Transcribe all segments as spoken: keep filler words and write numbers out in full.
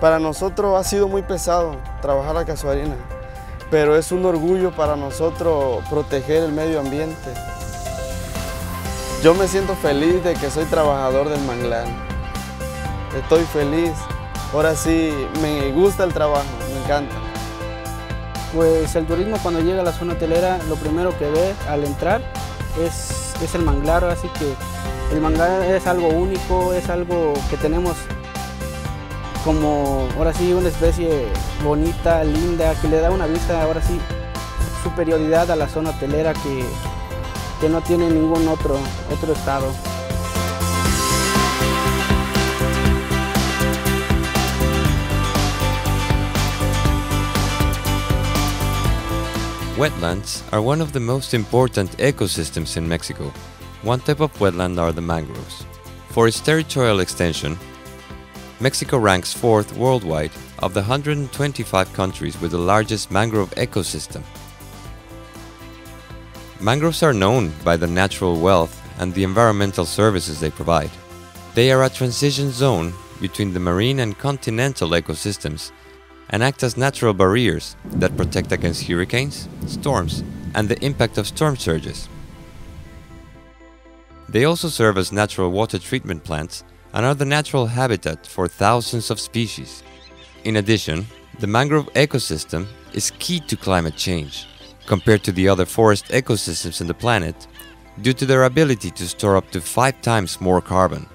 Para nosotros ha sido muy pesado trabajar la casuarina, pero es un orgullo para nosotros proteger el medio ambiente. Yo me siento feliz de que soy trabajador del manglar. Estoy feliz. Ahora sí, me gusta el trabajo, me encanta. Pues el turismo cuando llega a la zona hotelera, lo primero que ve al entrar es, es el manglar, así que el manglar es algo único, es algo que tenemos como, ahora sí, una especie bonita, linda, que le da una vista, ahora sí, superioridad a la zona hotelera que, que no tiene ningún otro, otro estado. Wetlands are one of the most important ecosystems in Mexico. One type of wetland are the mangroves. For its territorial extension, Mexico ranks fourth worldwide of the one hundred twenty-five countries with the largest mangrove ecosystem. Mangroves are known by their natural wealth and the environmental services they provide. They are a transition zone between the marine and continental ecosystems and act as natural barriers that protect against hurricanes, storms, and the impact of storm surges. They also serve as natural water treatment plants and are the natural habitat for thousands of species. In addition, the mangrove ecosystem is key to climate change, compared to the other forest ecosystems on the planet, due to their ability to store up to five times more carbon.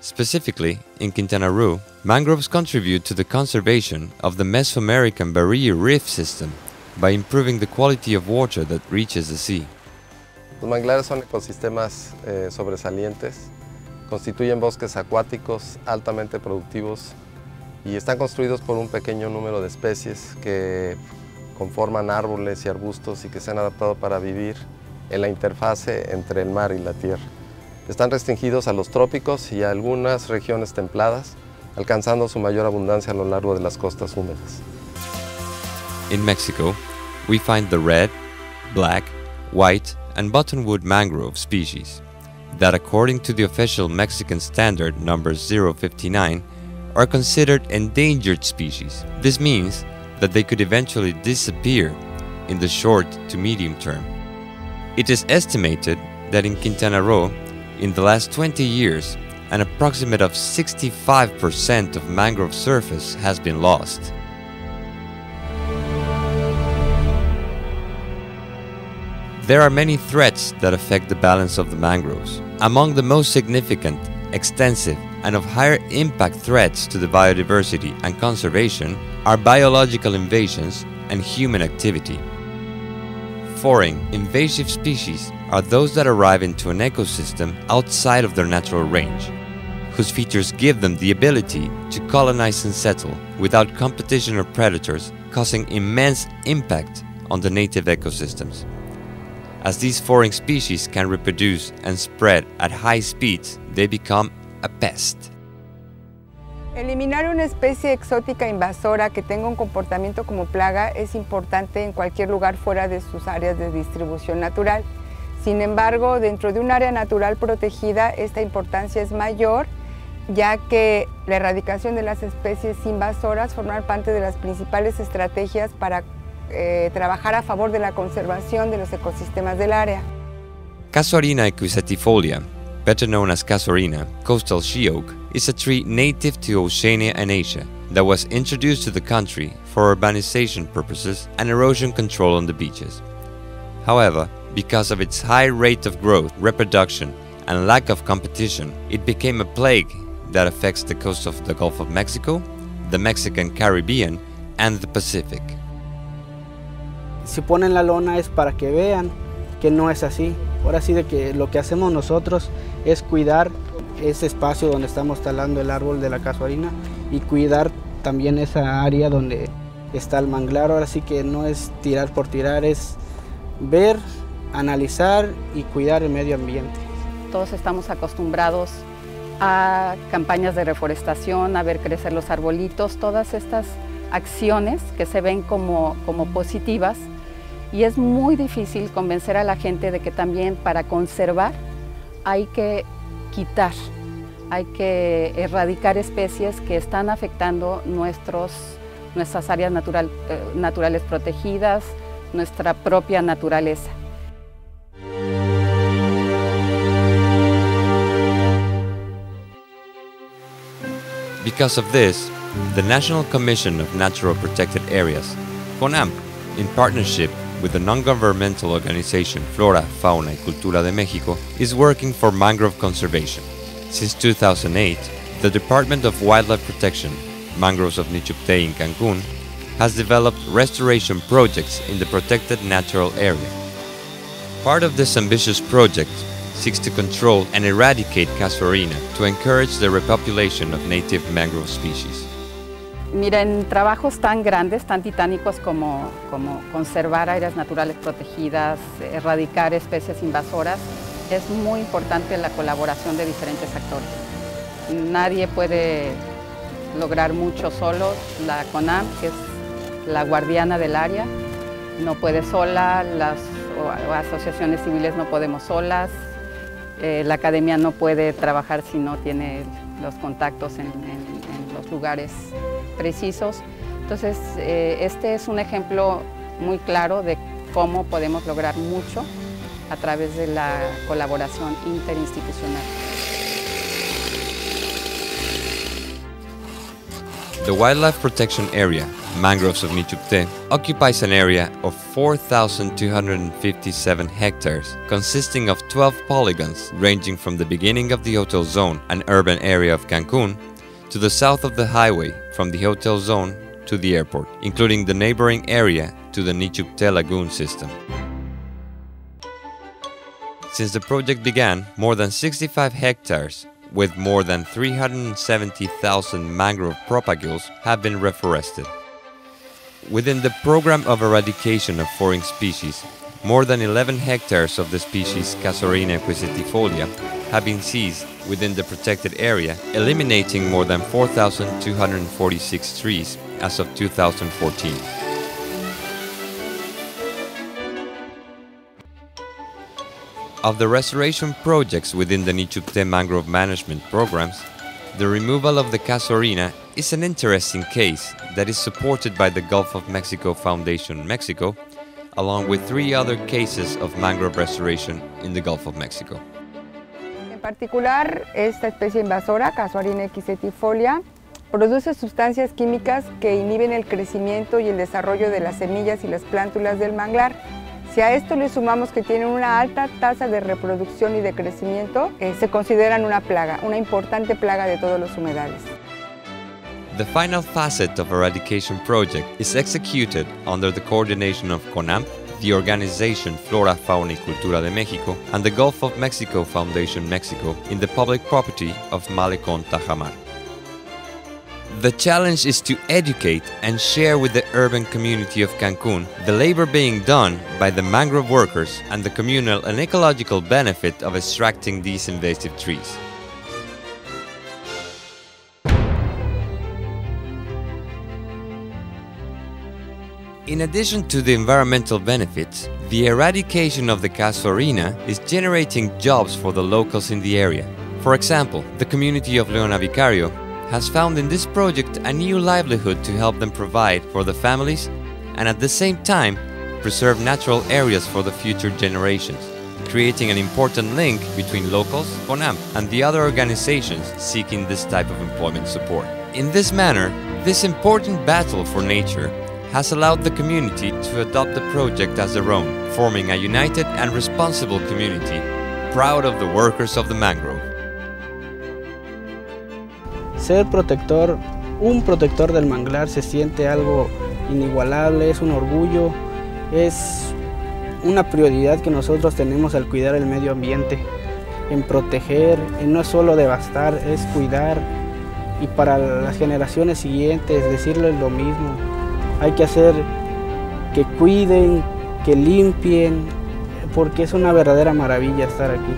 Specifically, in Quintana Roo, mangroves contribute to the conservation of the Mesoamerican Barrier Reef system by improving the quality of water that reaches the sea. Los manglares son ecosistemas eh, sobresalientes, constituyen bosques acuáticos altamente productivos y están construidos por un pequeño número de especies que conforman árboles y arbustos y que se han adaptado para vivir en la interfase entre el mar y la tierra. Están restringidos a los trópicos y a algunas regiones templadas, alcanzando su mayor abundancia a lo largo de las costas húmedas. In Mexico, we find the red, black, white, and buttonwood mangrove species that, according to the official Mexican standard number zero fifty-nine, are considered endangered species. This means that they could eventually disappear in the short to medium term. It is estimated that in Quintana Roo, in the last twenty years, an approximate of sixty-five percent of mangrove surface has been lost. There are many threats that affect the balance of the mangroves. Among the most significant, extensive, and of higher impact threats to the biodiversity and conservation are biological invasions and human activity. Foreign, invasive species are those that arrive into an ecosystem outside of their natural range, whose features give them the ability to colonize and settle without competition or predators, causing immense impact on the native ecosystems. As these foreign species can reproduce and spread at high speeds, they become a pest. Eliminar una especie exótica invasora que tenga un comportamiento como plaga es importante en cualquier lugar fuera de sus áreas de distribución natural. Sin embargo, dentro de un área natural protegida, esta importancia es mayor, ya que la erradicación de las especies invasoras forma parte de las principales estrategias para eh, trabajar a favor de la conservación de los ecosistemas del área. Casuarina equisetifolia, better known as casuarina, coastal she oak, is a tree native to Oceania and Asia that was introduced to the country for urbanization purposes and erosion control on the beaches. However, because of its high rate of growth, reproduction, and lack of competition, it became a plague that affects the coast of the Gulf of Mexico, the Mexican Caribbean, and the Pacific. Si ponen la lona es para que vean que no es así. Ahora sí de que lo que hacemos nosotros es cuidar ese espacio donde estamos talando el árbol de la casuarina y cuidar también esa área donde está el manglar. Ahora sí que no es tirar por tirar, es ver, analizar y cuidar el medio ambiente. Todos estamos acostumbrados a campañas de reforestación, a ver crecer los arbolitos, todas estas acciones que se ven como, como positivas, y es muy difícil convencer a la gente de que también para conservar hay que quitar, hay que erradicar especies que están afectando nuestros, nuestras áreas natural, eh, naturales protegidas, nuestra propia naturaleza. Because of this, the National Commission of Natural Protected Areas, CONANP, in partnership with the non-governmental organization Flora, Fauna y Cultura de México, is working for mangrove conservation. Since two thousand eight, the Department of Wildlife Protection, Mangroves of Nichupté in Cancun, has developed restoration projects in the protected natural area. Part of this ambitious project seeks to control and eradicate Casuarina to encourage the repopulation of native mangrove species. Mira, en trabajos tan grandes, tan titánicos como, como conservar áreas naturales protegidas, erradicar especies invasoras, es muy importante la colaboración de diferentes actores. Nadie puede lograr mucho solo. La CONANP, que es la guardiana del área, no puede sola, las asociaciones civiles no podemos solas, eh, la academia no puede trabajar si no tiene los contactos en, en, en los lugares precisos. Entonces, eh, este es un ejemplo muy claro de cómo podemos lograr mucho a través de la colaboración interinstitucional. The wildlife protection area, Mangroves of Nichupté, occupies an area of four thousand two hundred fifty-seven hectares, consisting of twelve polygons ranging from the beginning of the hotel zone, an urban area of Cancun, to the south of the highway from the hotel zone to the airport, including the neighboring area to the Nichupté lagoon system. Since the project began, more than sixty-five hectares with more than three hundred seventy thousand mangrove propagules have been reforested. Within the program of eradication of foreign species, more than eleven hectares of the species Casuarina equisetifolia have been seized within the protected area, eliminating more than four thousand two hundred forty-six trees as of two thousand fourteen. Of the restoration projects within the Nichupté mangrove management programs, the removal of the Casuarina is an interesting case that is supported by the Gulf of Mexico Foundation Mexico, along with three other cases of mangrove restoration in the Gulf of Mexico. En particular, esta especie invasora, Casuarina equisetifolia, produce sustancias químicas que inhiben el crecimiento y el desarrollo de las semillas y las plántulas del manglar. Si a esto le sumamos que tienen una alta tasa de reproducción y de crecimiento, eh, se consideran una plaga, una importante plaga de todos los humedales. The final facet of eradication project is executed under the coordination of CONANP, the organization Flora, Fauna y Cultura de México, and the Gulf of Mexico Foundation Mexico in the public property of Malecón Tajamar. The challenge is to educate and share with the urban community of Cancun the labor being done by the mangrove workers and the communal and ecological benefit of extracting these invasive trees. In addition to the environmental benefits, the eradication of the Casuarina is generating jobs for the locals in the area. For example, the community of Leona Vicario has found in this project a new livelihood to help them provide for the families and at the same time preserve natural areas for the future generations, creating an important link between locals, CONANP, and the other organizations seeking this type of employment support. In this manner, this important battle for nature has allowed the community to adopt the project as their own, forming a united and responsible community, proud of the workers of the mangrove. Ser protector, un protector del manglar se siente algo inigualable, es un orgullo, es una prioridad que nosotros tenemos al cuidar el medio ambiente, en proteger, en no solo devastar, es cuidar y para las generaciones siguientes decirles lo mismo. Hay que hacer que cuiden, que limpien, porque es una verdadera maravilla estar aquí.